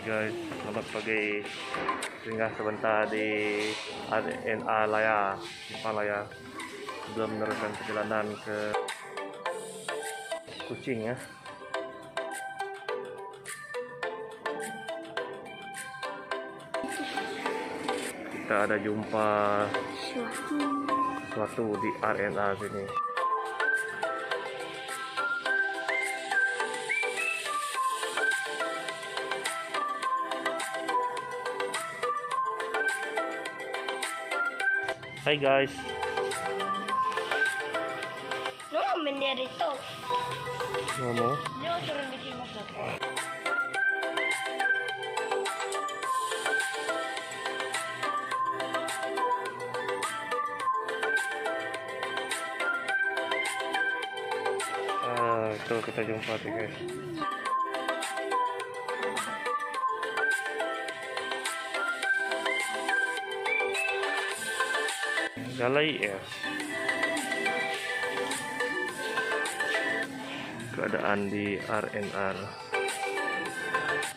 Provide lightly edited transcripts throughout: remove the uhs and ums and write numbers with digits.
Hai guys, selamat pagi. Singgah sebentar di R&R Simpang Layar sebelum meneruskan perjalanan ke Kuching ya. Kita ada jumpa sesuatu di R&R sini. Hai guys. No, menjadi top. Mama. Dia turun di sini masuk. Ah, itu kita jumpa tuh guys. Galai ya. Keadaan di R&R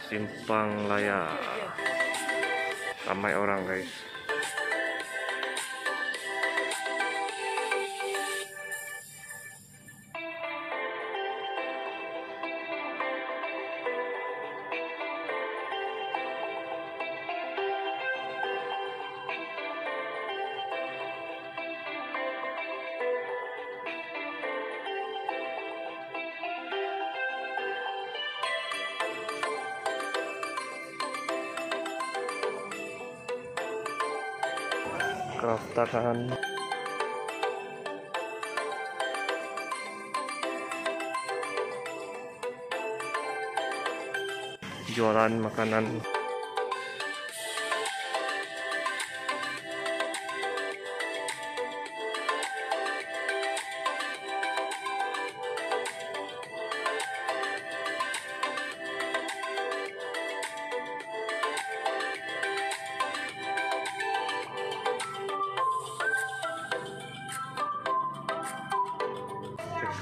Simpang Layar. Ramai orang guys. Keraftakan jualan makanan.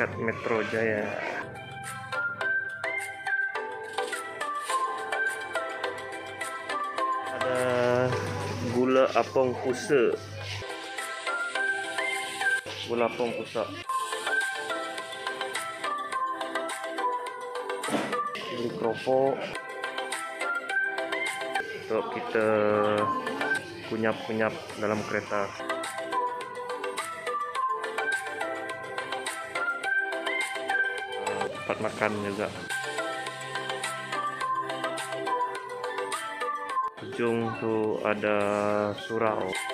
Dekat Metro Jaya. Ada gula apong kusa. Gula apong kusa. Beli keropok. Untuk kita kunyap-kunyap dalam kereta. Tempat makan juga. Ujung tuh ada surau.